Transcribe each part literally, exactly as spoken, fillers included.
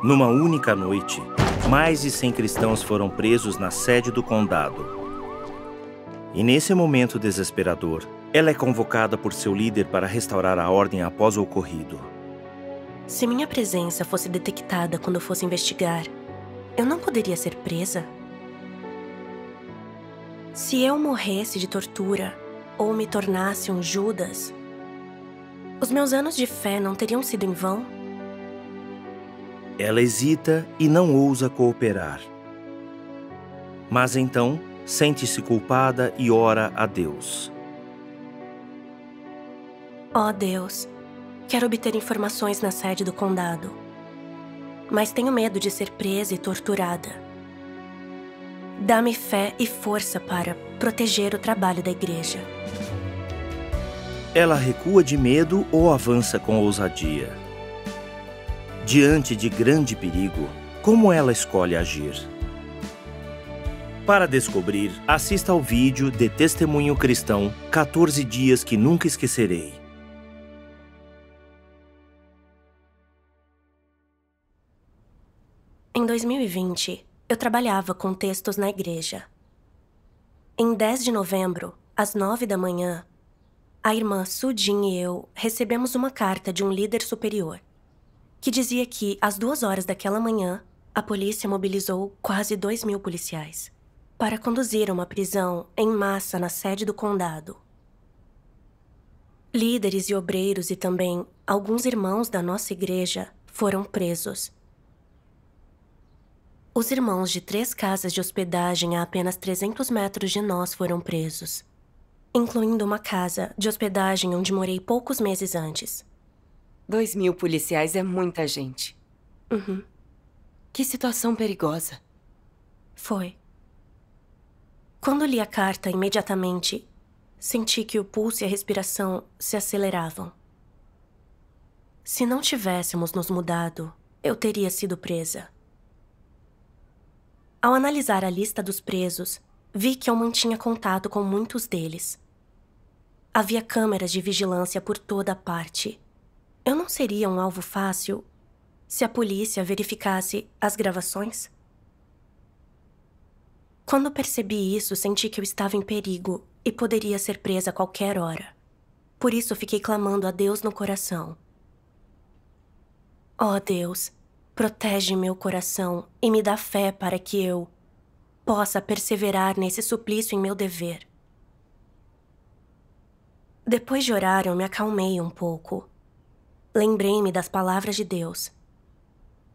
Numa única noite, mais de cem cristãos foram presos na sede do condado. E nesse momento desesperador, ela é convocada por seu líder para restaurar a ordem após o ocorrido. Se minha presença fosse detectada quando eu fosse investigar, eu não poderia ser presa? Se eu morresse de tortura ou me tornasse um Judas, os meus anos de fé não teriam sido em vão? Ela hesita e não ousa cooperar. Mas então, sente-se culpada e ora a Deus. Ó Deus, quero obter informações na sede do condado, mas tenho medo de ser presa e torturada. Dá-me fé e força para proteger o trabalho da igreja. Ela recua de medo ou avança com ousadia. Diante de grande perigo, como ela escolhe agir? Para descobrir, assista ao vídeo de Testemunho Cristão quatorze Dias que Nunca Esquecerei. Em dois mil e vinte, eu trabalhava com textos na igreja. Em dez de novembro, às nove da manhã, a irmã Sudin e eu recebemos uma carta de um líder superior, que dizia que, às duas horas daquela manhã, a polícia mobilizou quase dois mil policiais para conduzir uma prisão em massa na sede do condado. Líderes e obreiros e também alguns irmãos da nossa igreja foram presos. Os irmãos de três casas de hospedagem a apenas trezentos metros de nós foram presos, incluindo uma casa de hospedagem onde morei poucos meses antes. Dois mil policiais é muita gente. Uhum. Que situação perigosa. Foi. Quando li a carta imediatamente, senti que o pulso e a respiração se aceleravam. Se não tivéssemos nos mudado, eu teria sido presa. Ao analisar a lista dos presos, vi que eu mantinha contato com muitos deles. Havia câmeras de vigilância por toda a parte. Eu não seria um alvo fácil se a polícia verificasse as gravações? Quando percebi isso, senti que eu estava em perigo e poderia ser presa a qualquer hora. Por isso, fiquei clamando a Deus no coração. Ó Deus, protege meu coração e me dá fé para que eu possa perseverar nesse suplício em meu dever. Depois de orar, eu me acalmei um pouco. Lembrei-me das palavras de Deus.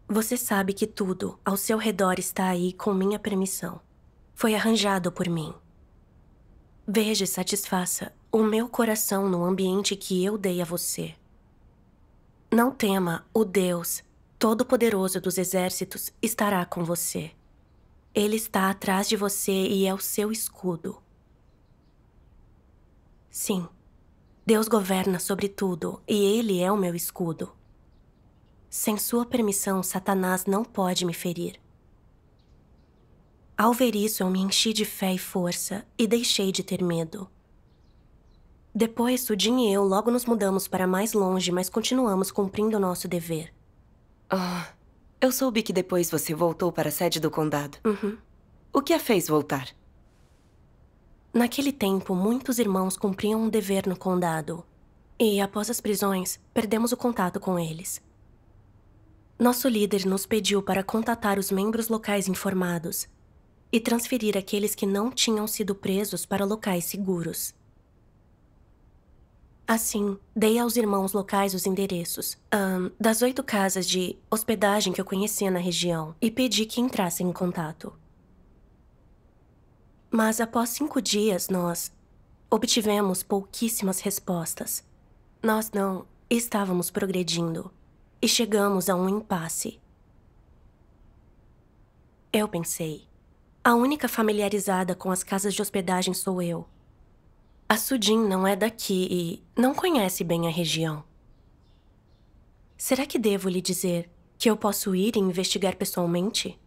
Você sabe que tudo ao seu redor está aí com minha permissão. Foi arranjado por mim. Veja e satisfaça o meu coração no ambiente que eu dei a você. Não tema, o Deus Todo-Poderoso dos Exércitos estará com você. Ele está atrás de você e é o seu escudo. Sim, Deus governa sobre tudo e Ele é o meu escudo. Sem sua permissão, Satanás não pode me ferir. Ao ver isso, eu me enchi de fé e força e deixei de ter medo. Depois, Sudin e eu logo nos mudamos para mais longe, mas continuamos cumprindo nosso dever. Ah... Oh. Eu soube que depois você voltou para a sede do condado. Uhum. O que a fez voltar? Naquele tempo, muitos irmãos cumpriam um dever no condado. E, após as prisões, perdemos o contato com eles. Nosso líder nos pediu para contatar os membros locais informados e transferir aqueles que não tinham sido presos para locais seguros. Assim, dei aos irmãos locais os endereços um, das oito casas de hospedagem que eu conhecia na região e pedi que entrassem em contato. Mas após cinco dias, nós obtivemos pouquíssimas respostas. Nós não estávamos progredindo e chegamos a um impasse. Eu pensei, a única familiarizada com as casas de hospedagem sou eu. A Sudin não é daqui e não conhece bem a região. Será que devo lhe dizer que eu posso ir e investigar pessoalmente?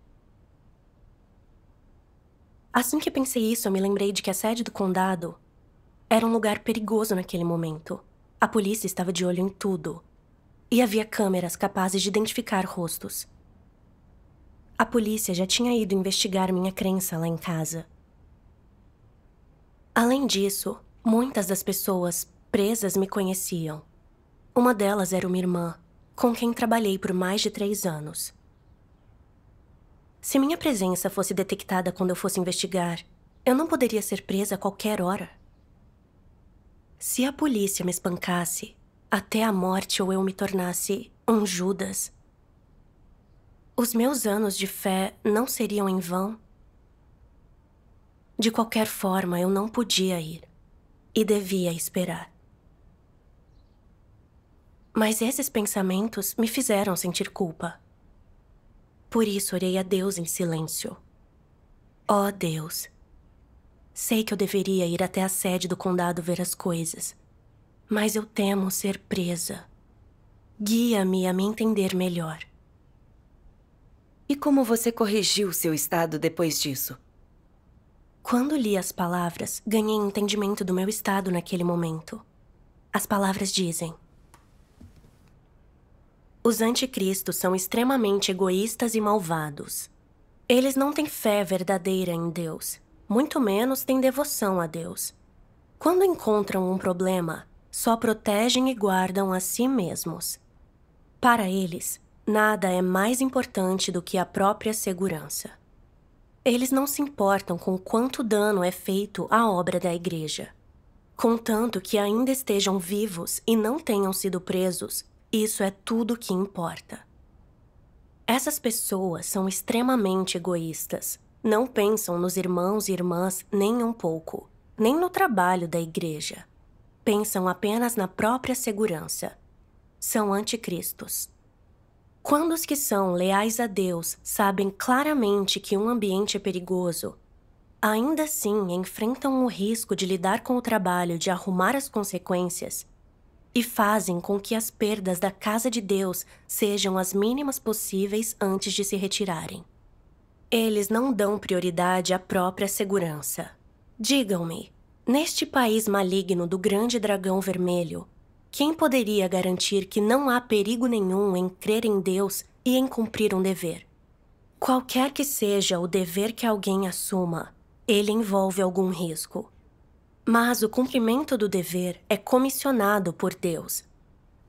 Assim que pensei isso, eu me lembrei de que a sede do condado era um lugar perigoso naquele momento. A polícia estava de olho em tudo e havia câmeras capazes de identificar rostos. A polícia já tinha ido investigar minha crença lá em casa. Além disso, muitas das pessoas presas me conheciam. Uma delas era uma irmã, com quem trabalhei por mais de três anos. Se minha presença fosse detectada quando eu fosse investigar, eu não poderia ser presa a qualquer hora. Se a polícia me espancasse, até a morte ou eu me tornasse um Judas, os meus anos de fé não seriam em vão? De qualquer forma, eu não podia ir e devia esperar. Mas esses pensamentos me fizeram sentir culpa. Por isso, orei a Deus em silêncio. Ó Deus, sei que eu deveria ir até a sede do condado ver as coisas, mas eu temo ser presa. Guia-me a me entender melhor. E como você corrigiu seu estado depois disso? Quando li as palavras, ganhei entendimento do meu estado naquele momento. As palavras dizem: os anticristos são extremamente egoístas e malvados. Eles não têm fé verdadeira em Deus, muito menos têm devoção a Deus. Quando encontram um problema, só protegem e guardam a si mesmos. Para eles, nada é mais importante do que a própria segurança. Eles não se importam com quanto dano é feito à obra da igreja. Contanto que ainda estejam vivos e não tenham sido presos, isso é tudo que importa. Essas pessoas são extremamente egoístas. Não pensam nos irmãos e irmãs nem um pouco, nem no trabalho da igreja. Pensam apenas na própria segurança. São anticristos. Quando os que são leais a Deus sabem claramente que um ambiente é perigoso, ainda assim enfrentam o risco de lidar com o trabalho de arrumar as consequências e fazem com que as perdas da casa de Deus sejam as mínimas possíveis antes de se retirarem. Eles não dão prioridade à própria segurança. Digam-me, neste país maligno do grande dragão vermelho, quem poderia garantir que não há perigo nenhum em crer em Deus e em cumprir um dever? Qualquer que seja o dever que alguém assuma, ele envolve algum risco. Mas o cumprimento do dever é comissionado por Deus.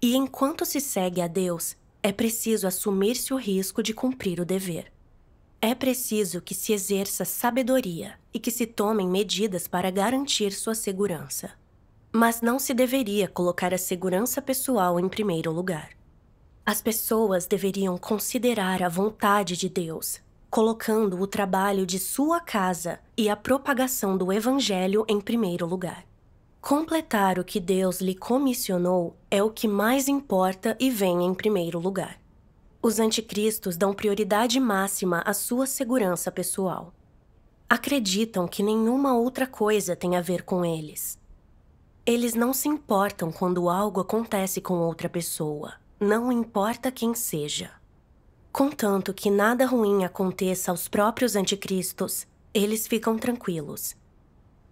E enquanto se segue a Deus, é preciso assumir-se o risco de cumprir o dever. É preciso que se exerça sabedoria e que se tomem medidas para garantir sua segurança. Mas não se deveria colocar a segurança pessoal em primeiro lugar. As pessoas deveriam considerar a vontade de Deus, colocando o trabalho de sua casa e a propagação do Evangelho em primeiro lugar. Completar o que Deus lhe comissionou é o que mais importa e vem em primeiro lugar. Os anticristos dão prioridade máxima à sua segurança pessoal. Acreditam que nenhuma outra coisa tem a ver com eles. Eles não se importam quando algo acontece com outra pessoa, não importa quem seja. Contanto que nada ruim aconteça aos próprios anticristos, eles ficam tranquilos.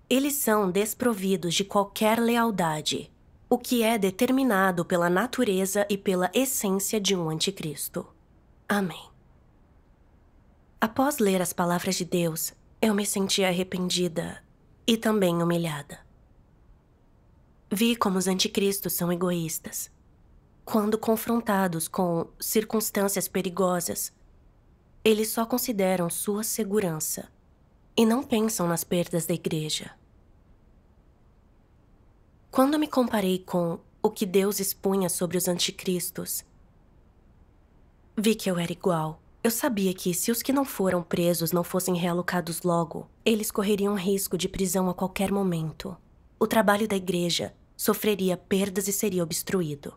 Eles são desprovidos de qualquer lealdade, o que é determinado pela natureza e pela essência de um anticristo. Amém. Após ler as palavras de Deus, eu me senti arrependida e também humilhada. Vi como os anticristos são egoístas. Quando confrontados com circunstâncias perigosas, eles só consideram sua segurança e não pensam nas perdas da igreja. Quando me comparei com o que Deus expunha sobre os anticristos, vi que eu era igual. Eu sabia que se os que não foram presos não fossem realocados logo, eles correriam risco de prisão a qualquer momento. O trabalho da igreja sofreria perdas e seria obstruído.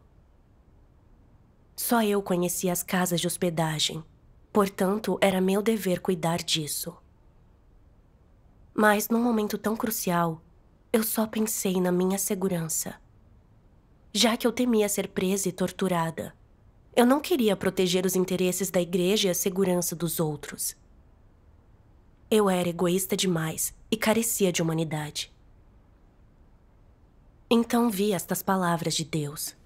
Só eu conhecia as casas de hospedagem, portanto, era meu dever cuidar disso. Mas num momento tão crucial, eu só pensei na minha segurança. Já que eu temia ser presa e torturada, eu não queria proteger os interesses da igreja e a segurança dos outros. Eu era egoísta demais e carecia de humanidade. Então vi estas palavras de Deus.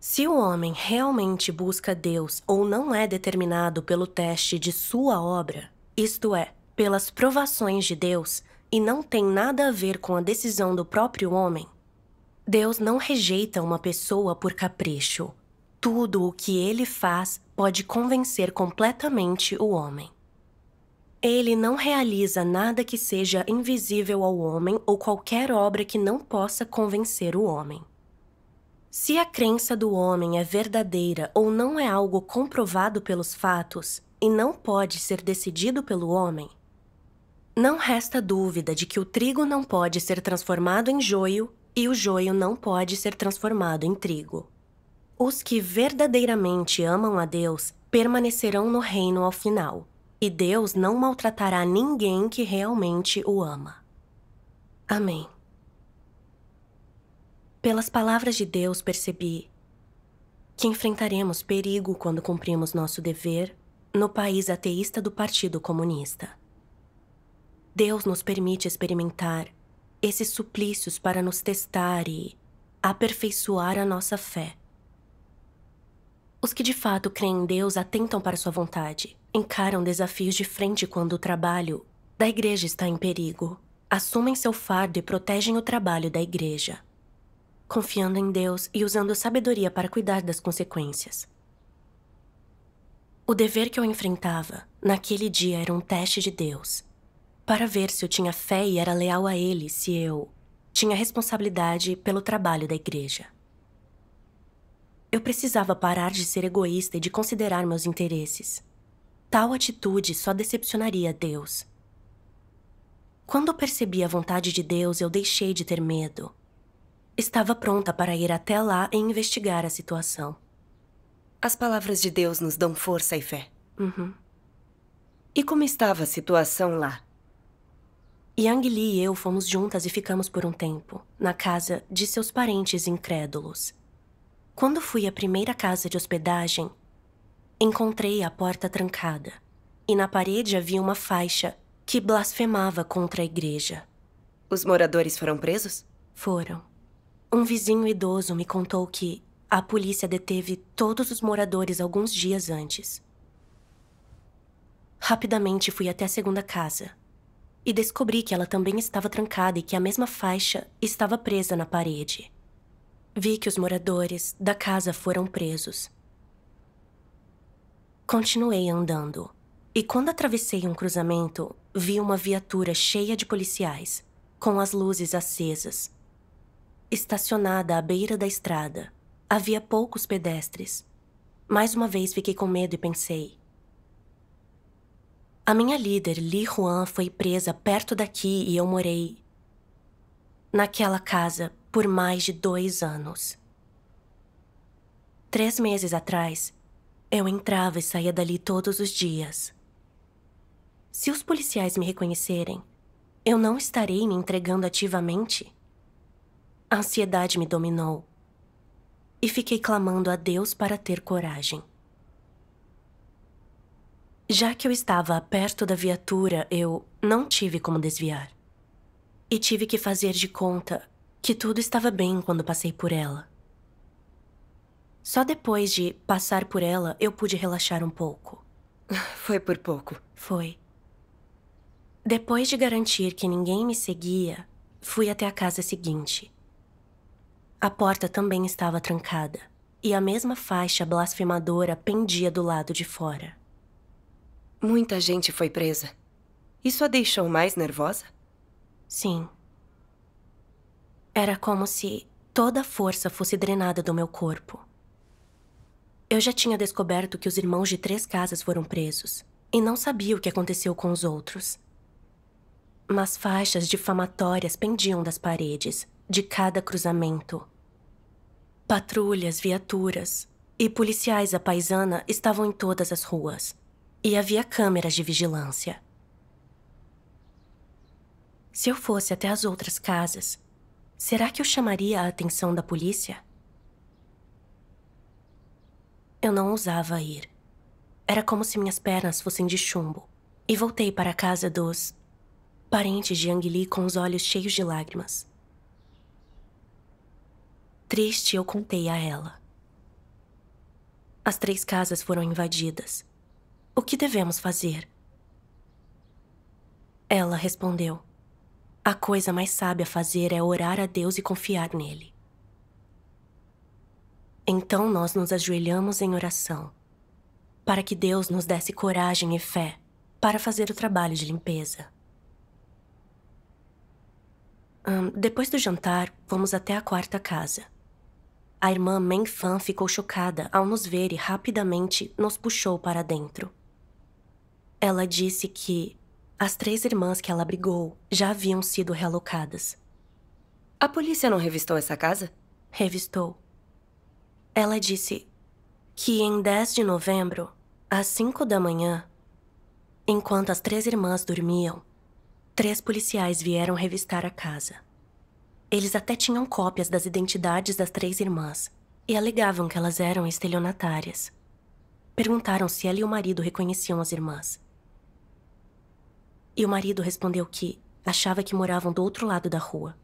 Se o homem realmente busca Deus ou não é determinado pelo teste de sua obra, isto é, pelas provações de Deus, e não tem nada a ver com a decisão do próprio homem, Deus não rejeita uma pessoa por capricho. Tudo o que ele faz pode convencer completamente o homem. Ele não realiza nada que seja invisível ao homem ou qualquer obra que não possa convencer o homem. Se a crença do homem é verdadeira ou não é algo comprovado pelos fatos e não pode ser decidido pelo homem, não resta dúvida de que o trigo não pode ser transformado em joio e o joio não pode ser transformado em trigo. Os que verdadeiramente amam a Deus permanecerão no reino ao final, e Deus não maltratará ninguém que realmente o ama. Amém. Pelas palavras de Deus percebi que enfrentaremos perigo quando cumprimos nosso dever no país ateísta do Partido Comunista. Deus nos permite experimentar esses suplícios para nos testar e aperfeiçoar a nossa fé. Os que de fato creem em Deus atentam para sua vontade, encaram desafios de frente quando o trabalho da igreja está em perigo, assumem seu fardo e protegem o trabalho da igreja, confiando em Deus e usando a sabedoria para cuidar das consequências. O dever que eu enfrentava naquele dia era um teste de Deus, para ver se eu tinha fé e era leal a Ele, se eu tinha responsabilidade pelo trabalho da igreja. Eu precisava parar de ser egoísta e de considerar meus interesses. Tal atitude só decepcionaria Deus. Quando percebi a vontade de Deus, eu deixei de ter medo. Estava pronta para ir até lá e investigar a situação. As palavras de Deus nos dão força e fé. Uhum. E como estava a situação lá? Yang Li e eu fomos juntas e ficamos por um tempo, na casa de seus parentes incrédulos. Quando fui à primeira casa de hospedagem, encontrei a porta trancada, e na parede havia uma faixa que blasfemava contra a igreja. Os moradores foram presos? Foram. Um vizinho idoso me contou que a polícia deteve todos os moradores alguns dias antes. Rapidamente fui até a segunda casa e descobri que ela também estava trancada e que a mesma faixa estava presa na parede. Vi que os moradores da casa foram presos. Continuei andando e quando atravessei um cruzamento, vi uma viatura cheia de policiais, com as luzes acesas. Estacionada à beira da estrada, havia poucos pedestres. Mais uma vez fiquei com medo e pensei: a minha líder, Li Juan, foi presa perto daqui e eu morei naquela casa por mais de dois anos. Três meses atrás, eu entrava e saía dali todos os dias. Se os policiais me reconhecerem, eu não estarei me entregando ativamente? A ansiedade me dominou e fiquei clamando a Deus para ter coragem. Já que eu estava perto da viatura, eu não tive como desviar e tive que fazer de conta que tudo estava bem quando passei por ela. Só depois de passar por ela, eu pude relaxar um pouco. Foi por pouco. Foi. Depois de garantir que ninguém me seguia, fui até a casa seguinte. A porta também estava trancada, e a mesma faixa blasfemadora pendia do lado de fora. Muita gente foi presa. Isso a deixou mais nervosa? Sim. Era como se toda a força fosse drenada do meu corpo. Eu já tinha descoberto que os irmãos de três casas foram presos, e não sabia o que aconteceu com os outros. Mas faixas difamatórias pendiam das paredes, de cada cruzamento. Patrulhas, viaturas e policiais à paisana estavam em todas as ruas, e havia câmeras de vigilância. Se eu fosse até as outras casas, será que eu chamaria a atenção da polícia? Eu não ousava ir. Era como se minhas pernas fossem de chumbo, e voltei para a casa dos parentes de Yang Li com os olhos cheios de lágrimas. Triste, eu contei a ela As três casas foram invadidas. O que devemos fazer? Ela respondeu: a coisa mais sábia a fazer é orar a Deus e confiar nele. Então nós nos ajoelhamos em oração, para que Deus nos desse coragem e fé para fazer o trabalho de limpeza. Hum, depois do jantar, fomos até a quarta casa. A irmã Meng Fan ficou chocada ao nos ver e rapidamente nos puxou para dentro. Ela disse que as três irmãs que ela abrigou já haviam sido realocadas. A polícia não revistou essa casa? Revistou. Ela disse que em dez de novembro, às cinco da manhã, enquanto as três irmãs dormiam, três policiais vieram revistar a casa. Eles até tinham cópias das identidades das três irmãs e alegavam que elas eram estelionatárias. Perguntaram se ela e o marido reconheciam as irmãs. E o marido respondeu que achava que moravam do outro lado da rua.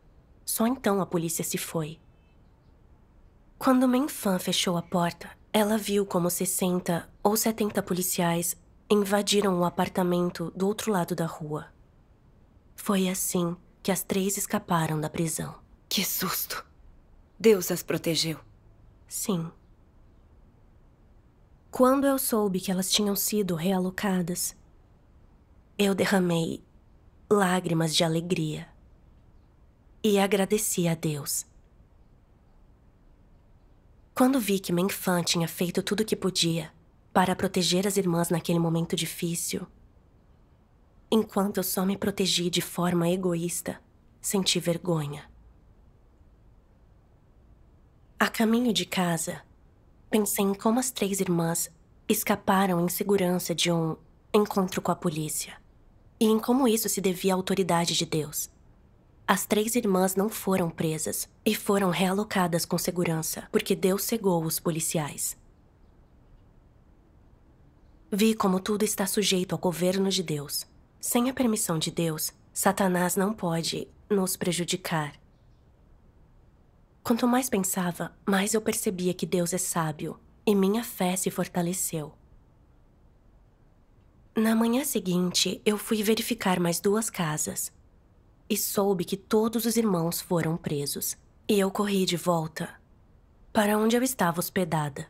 Só então a polícia se foi. Quando Meng Fan fechou a porta, ela viu como sessenta ou setenta policiais invadiram o apartamento do outro lado da rua. Foi assim que as três escaparam da prisão. Que susto! Deus as protegeu. Sim. Quando eu soube que elas tinham sido realocadas, eu derramei lágrimas de alegria e agradeci a Deus. Quando vi que Meng Fan tinha feito tudo o que podia para proteger as irmãs naquele momento difícil, enquanto eu só me protegi de forma egoísta, senti vergonha. A caminho de casa, pensei em como as três irmãs escaparam em segurança de um encontro com a polícia, e em como isso se devia à autoridade de Deus. As três irmãs não foram presas e foram realocadas com segurança, porque Deus cegou os policiais. Vi como tudo está sujeito ao governo de Deus. Sem a permissão de Deus, Satanás não pode nos prejudicar. Quanto mais pensava, mais eu percebia que Deus é sábio, e minha fé se fortaleceu. Na manhã seguinte, eu fui verificar mais duas casas e soube que todos os irmãos foram presos. E eu corri de volta para onde eu estava hospedada.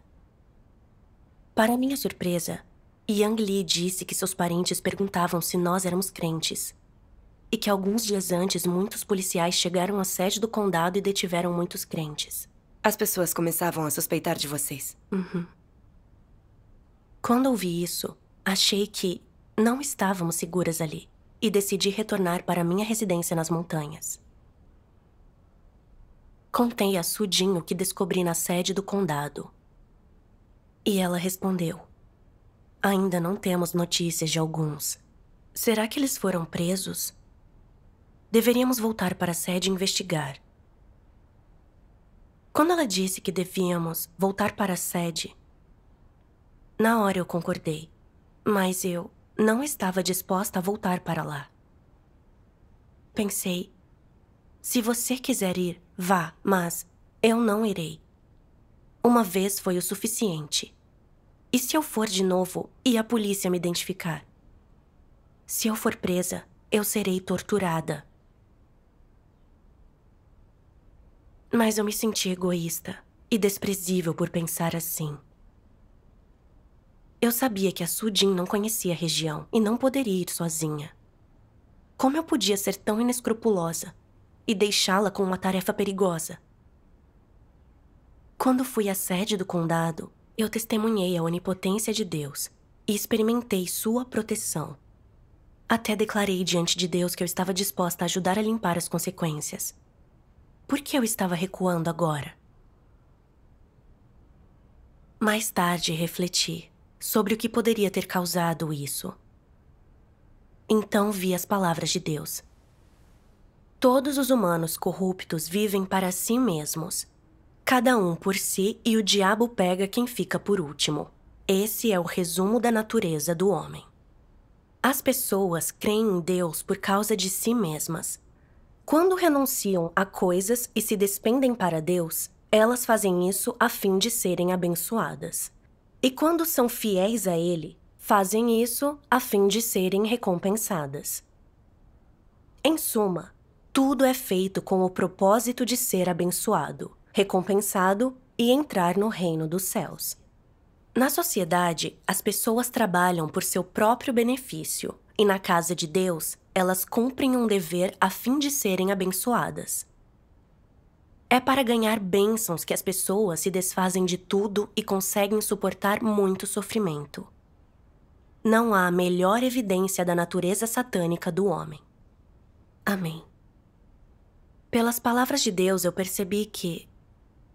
Para minha surpresa, Yang Li disse que seus parentes perguntavam se nós éramos crentes e que alguns dias antes muitos policiais chegaram à sede do condado e detiveram muitos crentes. As pessoas começavam a suspeitar de vocês. Uhum. Quando ouvi isso, achei que não estávamos seguras ali e decidi retornar para minha residência nas montanhas. Contei a Sudin o que descobri na sede do condado. E ela respondeu: ainda não temos notícias de alguns. Será que eles foram presos? Deveríamos voltar para a sede e investigar. Quando ela disse que devíamos voltar para a sede, na hora eu concordei. Mas eu não estava disposta a voltar para lá. Pensei: se você quiser ir, vá, mas eu não irei. Uma vez foi o suficiente. E se eu for de novo e a polícia me identificar? Se eu for presa, eu serei torturada. Mas eu me senti egoísta e desprezível por pensar assim. Eu sabia que a Sudin não conhecia a região e não poderia ir sozinha. Como eu podia ser tão inescrupulosa e deixá-la com uma tarefa perigosa? Quando fui à sede do condado, eu testemunhei a onipotência de Deus e experimentei sua proteção. Até declarei diante de Deus que eu estava disposta a ajudar a limpar as consequências. Por que eu estava recuando agora? Mais tarde, refleti sobre o que poderia ter causado isso. Então vi as palavras de Deus: todos os humanos corruptos vivem para si mesmos, cada um por si, e o diabo pega quem fica por último. Esse é o resumo da natureza do homem. As pessoas creem em Deus por causa de si mesmas. Quando renunciam a coisas e se despendem para Deus, elas fazem isso a fim de serem abençoadas. E quando são fiéis a ele, fazem isso a fim de serem recompensadas. Em suma, tudo é feito com o propósito de ser abençoado, recompensado e entrar no reino dos céus. Na sociedade, as pessoas trabalham por seu próprio benefício, e na casa de Deus, elas cumprem um dever a fim de serem abençoadas. É para ganhar bênçãos que as pessoas se desfazem de tudo e conseguem suportar muito sofrimento. Não há melhor evidência da natureza satânica do homem. Amém. Pelas palavras de Deus, eu percebi que,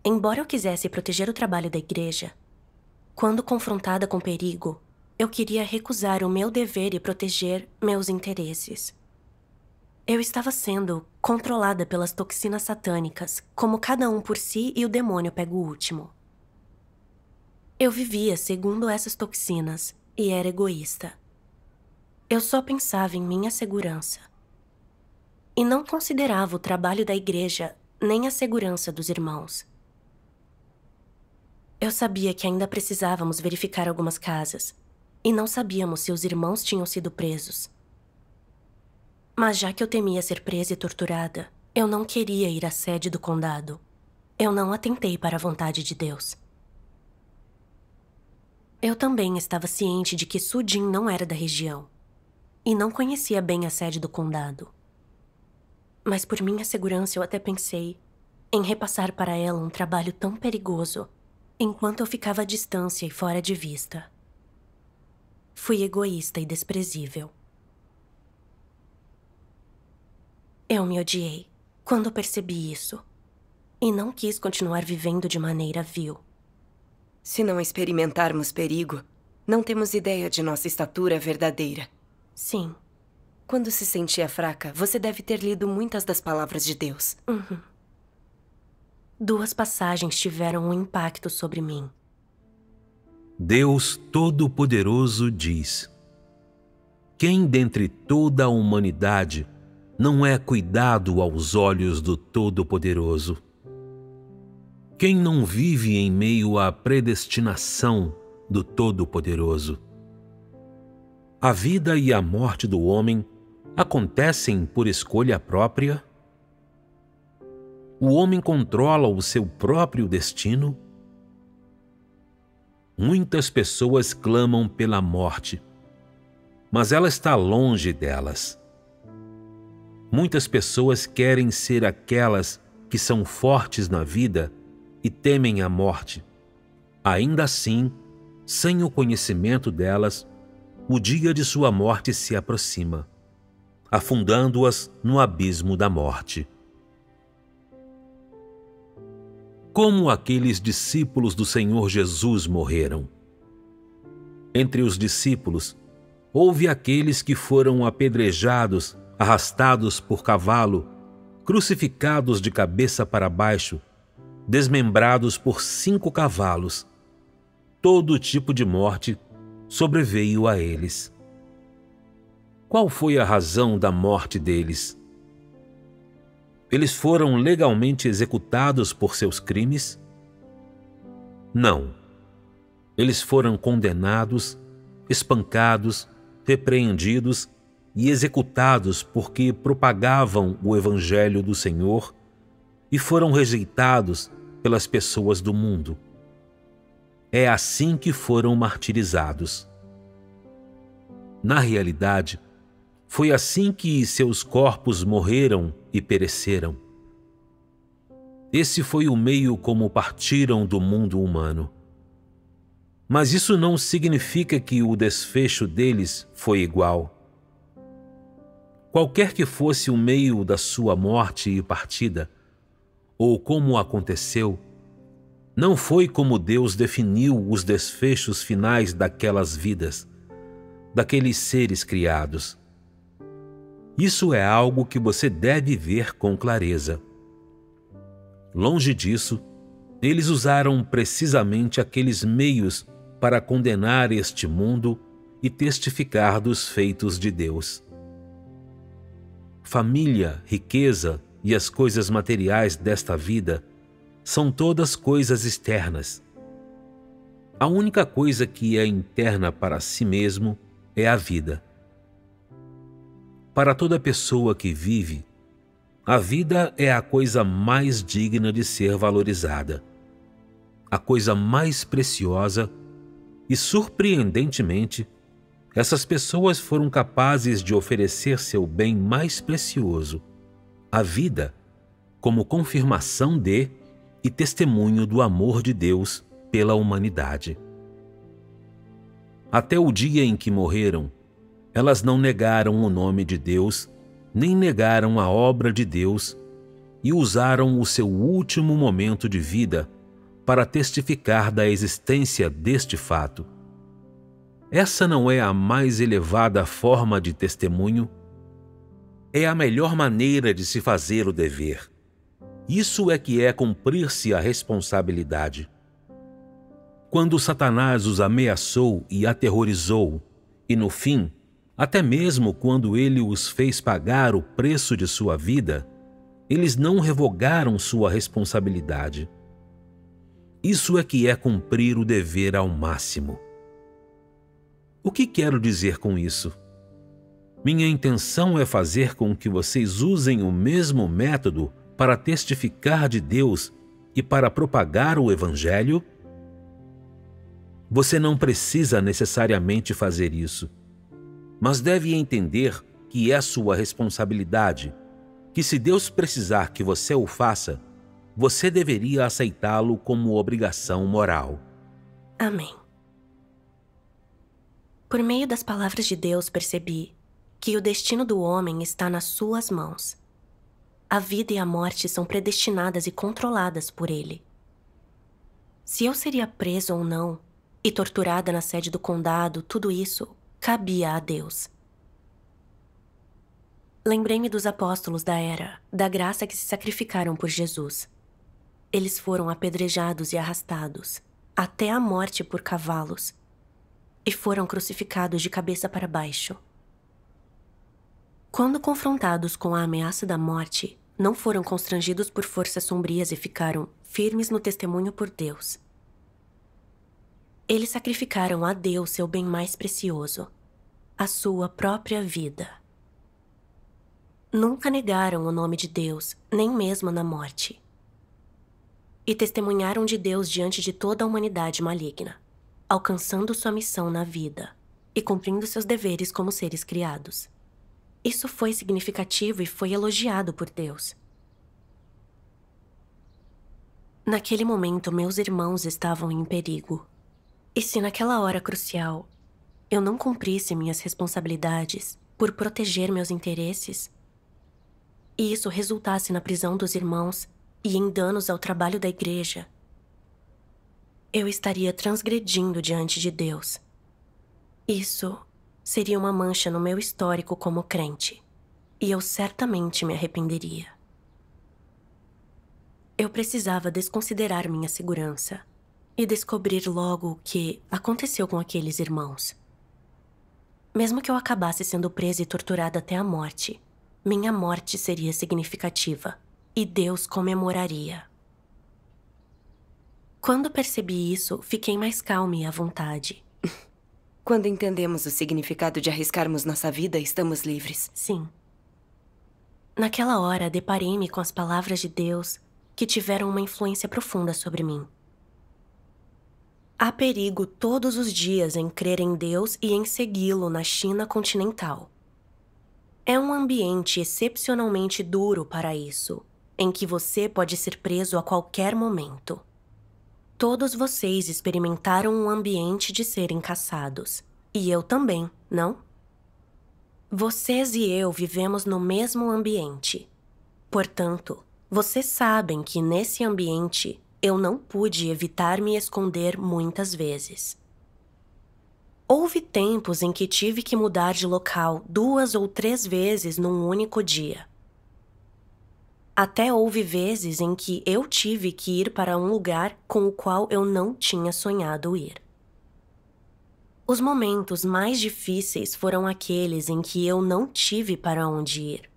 embora eu quisesse proteger o trabalho da igreja, quando confrontada com perigo, eu queria recusar o meu dever e proteger meus interesses. Eu estava sendo controlada pelas toxinas satânicas, como cada um por si e o demônio pega o último. Eu vivia segundo essas toxinas e era egoísta. Eu só pensava em minha segurança. E não considerava o trabalho da igreja nem a segurança dos irmãos. Eu sabia que ainda precisávamos verificar algumas casas, e não sabíamos se os irmãos tinham sido presos. Mas já que eu temia ser presa e torturada, eu não queria ir à sede do condado. Eu não atentei para a vontade de Deus. Eu também estava ciente de que Sudin não era da região, e não conhecia bem a sede do condado. Mas por minha segurança eu até pensei em repassar para ela um trabalho tão perigoso enquanto eu ficava à distância e fora de vista. Fui egoísta e desprezível. Eu me odiei quando percebi isso, e não quis continuar vivendo de maneira vil. Se não experimentarmos perigo, não temos ideia de nossa estatura verdadeira. Sim. Quando se sentia fraca, você deve ter lido muitas das palavras de Deus. Uhum. Duas passagens tiveram um impacto sobre mim. Deus Todo-Poderoso diz: quem dentre toda a humanidade não é cuidado aos olhos do Todo-Poderoso? Quem não vive em meio à predestinação do Todo-Poderoso? A vida e a morte do homem acontecem por escolha própria? O homem controla o seu próprio destino? Muitas pessoas clamam pela morte, mas ela está longe delas. Muitas pessoas querem ser aquelas que são fortes na vida e temem a morte. Ainda assim, sem o conhecimento delas, o dia de sua morte se aproxima, afundando-as no abismo da morte. Como aqueles discípulos do Senhor Jesus morreram? Entre os discípulos, houve aqueles que foram apedrejados, arrastados por cavalo, crucificados de cabeça para baixo, desmembrados por cinco cavalos. Todo tipo de morte sobreveio a eles. Qual foi a razão da morte deles? Eles foram legalmente executados por seus crimes? Não. Eles foram condenados, espancados, repreendidos e executados porque propagavam o Evangelho do Senhor e foram rejeitados pelas pessoas do mundo. É assim que foram martirizados. Na realidade, foi assim que seus corpos morreram e pereceram. Esse foi o meio como partiram do mundo humano. Mas isso não significa que o desfecho deles foi igual. Qualquer que fosse o meio da sua morte e partida, ou como aconteceu, não foi como Deus definiu os desfechos finais daquelas vidas, daqueles seres criados. Isso é algo que você deve ver com clareza. Longe disso, eles usaram precisamente aqueles meios para condenar este mundo e testificar dos feitos de Deus. Família, riqueza e as coisas materiais desta vida são todas coisas externas. A única coisa que é interna para si mesmo é a vida. Para toda pessoa que vive, a vida é a coisa mais digna de ser valorizada, a coisa mais preciosa e, surpreendentemente, essas pessoas foram capazes de oferecer seu bem mais precioso, a vida, como confirmação de e testemunho do amor de Deus pela humanidade. Até o dia em que morreram, elas não negaram o nome de Deus, nem negaram a obra de Deus e usaram o seu último momento de vida para testificar da existência deste fato. Essa não é a mais elevada forma de testemunho, é a melhor maneira de se fazer o dever. Isso é que é cumprir-se a responsabilidade. Quando Satanás os ameaçou e aterrorizou, e no fim, até mesmo quando ele os fez pagar o preço de sua vida, eles não revogaram sua responsabilidade. Isso é que é cumprir o dever ao máximo. O que quero dizer com isso? Minha intenção é fazer com que vocês usem o mesmo método para testificar de Deus e para propagar o Evangelho? Você não precisa necessariamente fazer isso, mas deve entender que é sua responsabilidade, que se Deus precisar que você o faça, você deveria aceitá-lo como obrigação moral. Amém. Por meio das palavras de Deus percebi que o destino do homem está nas suas mãos. A vida e a morte são predestinadas e controladas por ele. Se eu seria preso ou não, e torturada na sede do condado, tudo isso cabia a Deus. Lembrei-me dos apóstolos da era, da graça que se sacrificaram por Jesus. Eles foram apedrejados e arrastados, até a morte por cavalos, e foram crucificados de cabeça para baixo. Quando confrontados com a ameaça da morte, não foram constrangidos por forças sombrias e ficaram firmes no testemunho por Deus. Eles sacrificaram a Deus seu bem mais precioso, a sua própria vida. Nunca negaram o nome de Deus, nem mesmo na morte. E testemunharam de Deus diante de toda a humanidade maligna, alcançando sua missão na vida e cumprindo seus deveres como seres criados. Isso foi significativo e foi elogiado por Deus. Naquele momento, meus irmãos estavam em perigo. E se naquela hora crucial eu não cumprisse minhas responsabilidades por proteger meus interesses, e isso resultasse na prisão dos irmãos e em danos ao trabalho da igreja, eu estaria transgredindo diante de Deus. Isso seria uma mancha no meu histórico como crente, e eu certamente me arrependeria. Eu precisava desconsiderar minha segurança e descobrir logo o que aconteceu com aqueles irmãos. Mesmo que eu acabasse sendo presa e torturada até a morte, minha morte seria significativa e Deus comemoraria. Quando percebi isso, fiquei mais calma e à vontade. Quando entendemos o significado de arriscarmos nossa vida, estamos livres. Sim. Naquela hora, deparei-me com as palavras de Deus que tiveram uma influência profunda sobre mim. Há perigo todos os dias em crer em Deus e em segui-lo na China continental. É um ambiente excepcionalmente duro para isso, em que você pode ser preso a qualquer momento. Todos vocês experimentaram um ambiente de serem caçados, e eu também, não? Vocês e eu vivemos no mesmo ambiente. Portanto, vocês sabem que nesse ambiente eu não pude evitar me esconder muitas vezes. Houve tempos em que tive que mudar de local duas ou três vezes num único dia. Até houve vezes em que eu tive que ir para um lugar com o qual eu não tinha sonhado ir. Os momentos mais difíceis foram aqueles em que eu não tive para onde ir.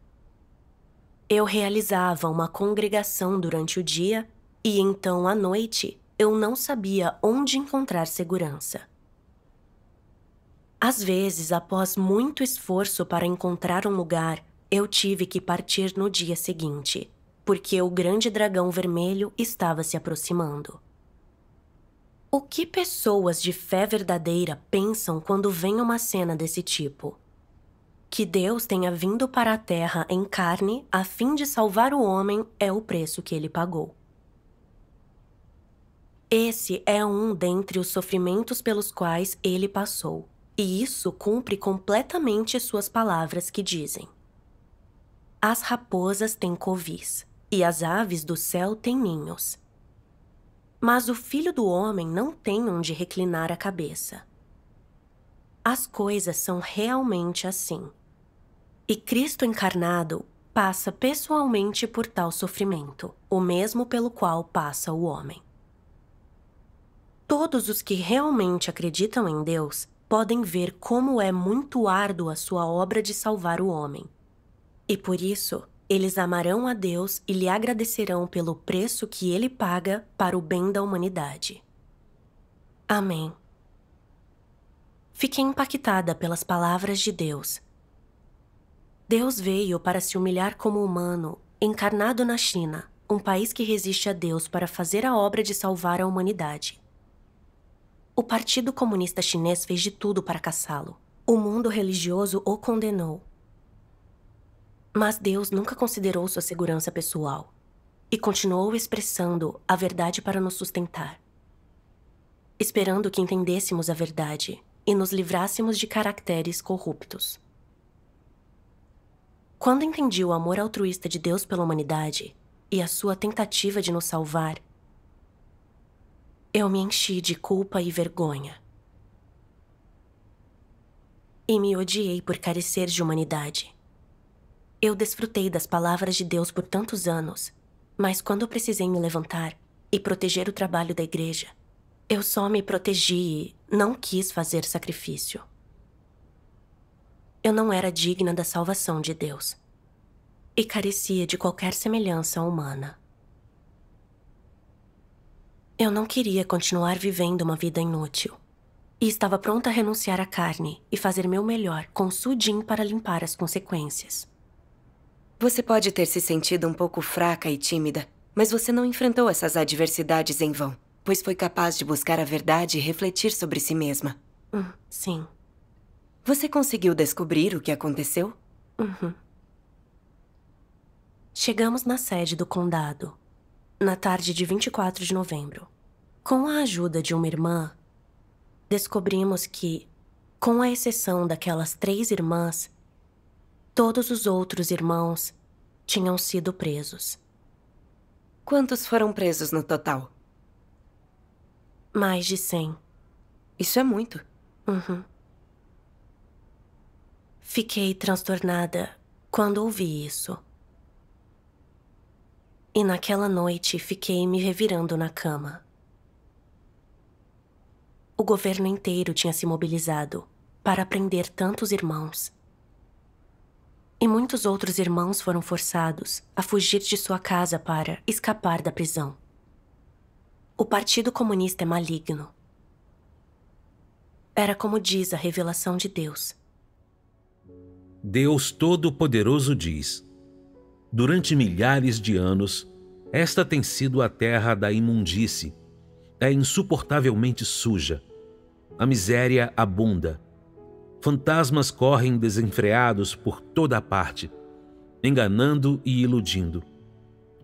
Eu realizava uma congregação durante o dia e então, à noite, eu não sabia onde encontrar segurança. Às vezes, após muito esforço para encontrar um lugar, eu tive que partir no dia seguinte, porque o grande dragão vermelho estava se aproximando. O que pessoas de fé verdadeira pensam quando vem uma cena desse tipo? Que Deus tenha vindo para a Terra em carne a fim de salvar o homem é o preço que ele pagou. Esse é um dentre os sofrimentos pelos quais ele passou. E isso cumpre completamente suas palavras que dizem: as raposas têm covis, e as aves do céu têm ninhos. Mas o filho do homem não tem onde reclinar a cabeça. As coisas são realmente assim. E Cristo encarnado passa pessoalmente por tal sofrimento, o mesmo pelo qual passa o homem. Todos os que realmente acreditam em Deus podem ver como é muito árdua a sua obra de salvar o homem. E por isso, eles amarão a Deus e lhe agradecerão pelo preço que ele paga para o bem da humanidade. Amém. Fiquei impactada pelas palavras de Deus. Deus veio para se humilhar como humano, encarnado na China, um país que resiste a Deus, para fazer a obra de salvar a humanidade. O Partido Comunista Chinês fez de tudo para caçá-lo. O mundo religioso o condenou. Mas Deus nunca considerou sua segurança pessoal e continuou expressando a verdade para nos sustentar, esperando que entendêssemos a verdade e nos livrássemos de caracteres corruptos. Quando entendi o amor altruísta de Deus pela humanidade e a sua tentativa de nos salvar, eu me enchi de culpa e vergonha. E me odiei por carecer de humanidade. Eu desfrutei das palavras de Deus por tantos anos, mas quando precisei me levantar e proteger o trabalho da igreja, eu só me protegi e não quis fazer sacrifício. Eu não era digna da salvação de Deus e carecia de qualquer semelhança humana. Eu não queria continuar vivendo uma vida inútil e estava pronta a renunciar à carne e fazer meu melhor com Sudin para limpar as consequências. Você pode ter se sentido um pouco fraca e tímida, mas você não enfrentou essas adversidades em vão, pois foi capaz de buscar a verdade e refletir sobre si mesma. Hum, sim. Você conseguiu descobrir o que aconteceu? Uhum. Chegamos na sede do condado na tarde de vinte e quatro de novembro. Com a ajuda de uma irmã, descobrimos que, com a exceção daquelas três irmãs, todos os outros irmãos tinham sido presos. Quantos foram presos no total? Mais de cem. Isso é muito. Uhum. Fiquei transtornada quando ouvi isso. E naquela noite, fiquei me revirando na cama. O governo inteiro tinha se mobilizado para prender tantos irmãos. E muitos outros irmãos foram forçados a fugir de sua casa para escapar da prisão. O Partido Comunista é maligno. Era como diz a revelação de Deus. Deus Todo-Poderoso diz: durante milhares de anos, esta tem sido a terra da imundície. É insuportavelmente suja. A miséria abunda. Fantasmas correm desenfreados por toda a parte, enganando e iludindo,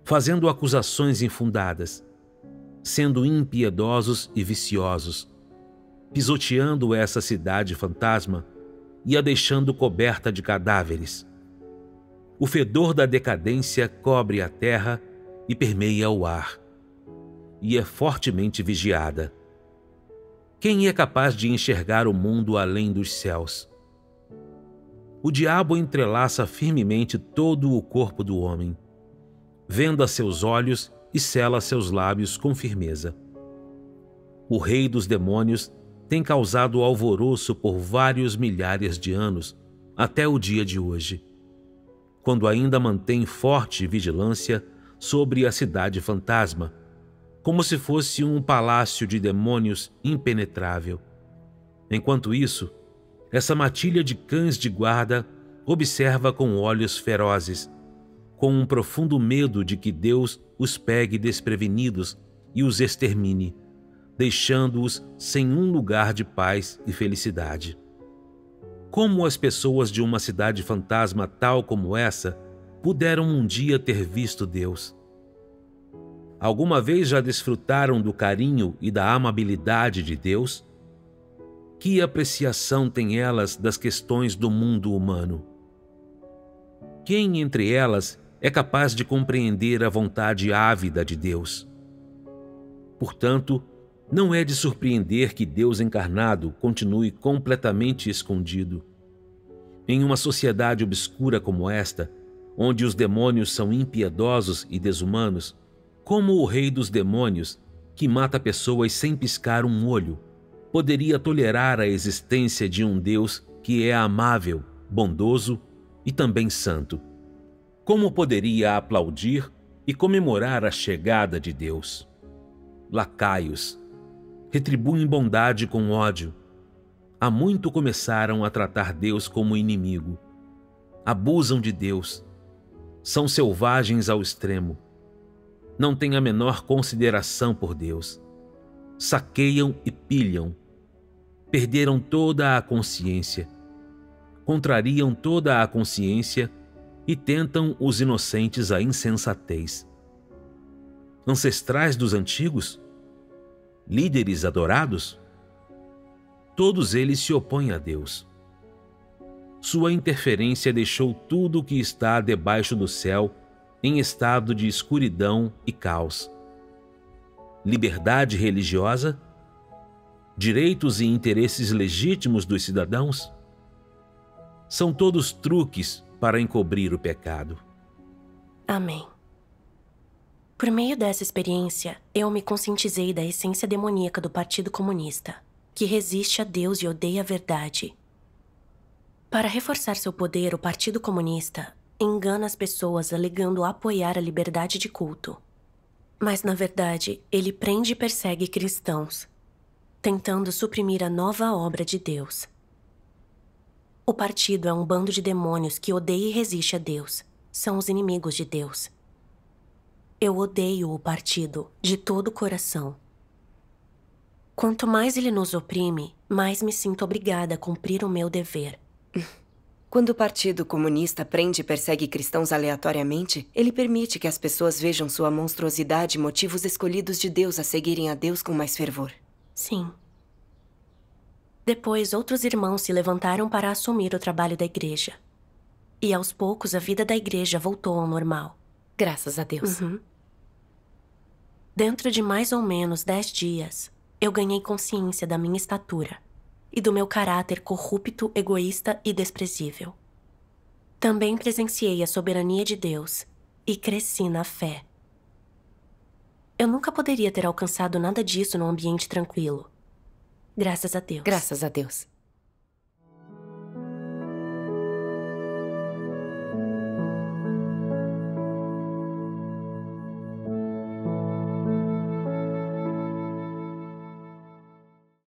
fazendo acusações infundadas, sendo impiedosos e viciosos, pisoteando essa cidade fantasma e a deixando coberta de cadáveres. O fedor da decadência cobre a terra e permeia o ar, e é fortemente vigiada. Quem é capaz de enxergar o mundo além dos céus? O diabo entrelaça firmemente todo o corpo do homem, venda seus olhos e sela seus lábios com firmeza. O rei dos demônios tem causado alvoroço por vários milhares de anos, até o dia de hoje, quando ainda mantém forte vigilância sobre a cidade fantasma, como se fosse um palácio de demônios impenetrável. Enquanto isso, essa matilha de cães de guarda observa com olhos ferozes, com um profundo medo de que Deus os pegue desprevenidos e os extermine, deixando-os sem um lugar de paz e felicidade. Como as pessoas de uma cidade fantasma tal como essa puderam um dia ter visto Deus? Alguma vez já desfrutaram do carinho e da amabilidade de Deus? Que apreciação têm elas das questões do mundo humano? Quem entre elas é capaz de compreender a vontade ávida de Deus? Portanto, não é de surpreender que Deus encarnado continue completamente escondido. Em uma sociedade obscura como esta, onde os demônios são impiedosos e desumanos, como o rei dos demônios, que mata pessoas sem piscar um olho, poderia tolerar a existência de um Deus que é amável, bondoso e também santo? Como poderia aplaudir e comemorar a chegada de Deus? Lacaios, retribuem bondade com ódio. Há muito começaram a tratar Deus como inimigo. Abusam de Deus. São selvagens ao extremo. Não têm a menor consideração por Deus. Saqueiam e pilham. Perderam toda a consciência. Contrariam toda a consciência e tentam os inocentes à insensatez. Ancestrais dos antigos? Líderes adorados? Todos eles se opõem a Deus. Sua interferência deixou tudo o que está debaixo do céu em estado de escuridão e caos. Liberdade religiosa? Direitos e interesses legítimos dos cidadãos? São todos truques para encobrir o pecado. Amém. Por meio dessa experiência, eu me conscientizei da essência demoníaca do Partido Comunista, que resiste a Deus e odeia a verdade. Para reforçar seu poder, o Partido Comunista engana as pessoas alegando apoiar a liberdade de culto. Mas, na verdade, ele prende e persegue cristãos, tentando suprimir a nova obra de Deus. O partido é um bando de demônios que odeia e resiste a Deus. São os inimigos de Deus. Eu odeio o partido de todo o coração. Quanto mais ele nos oprime, mais me sinto obrigada a cumprir o meu dever. Quando o Partido Comunista prende e persegue cristãos aleatoriamente, ele permite que as pessoas vejam sua monstruosidade e motivos escolhidos de Deus a seguirem a Deus com mais fervor. Sim. Depois, outros irmãos se levantaram para assumir o trabalho da igreja. E aos poucos, a vida da igreja voltou ao normal. Graças a Deus. Uhum. Dentro de mais ou menos dez dias, eu ganhei consciência da minha estatura e do meu caráter corrupto, egoísta e desprezível. Também presenciei a soberania de Deus e cresci na fé. Eu nunca poderia ter alcançado nada disso num ambiente tranquilo. Graças a Deus. Graças a Deus.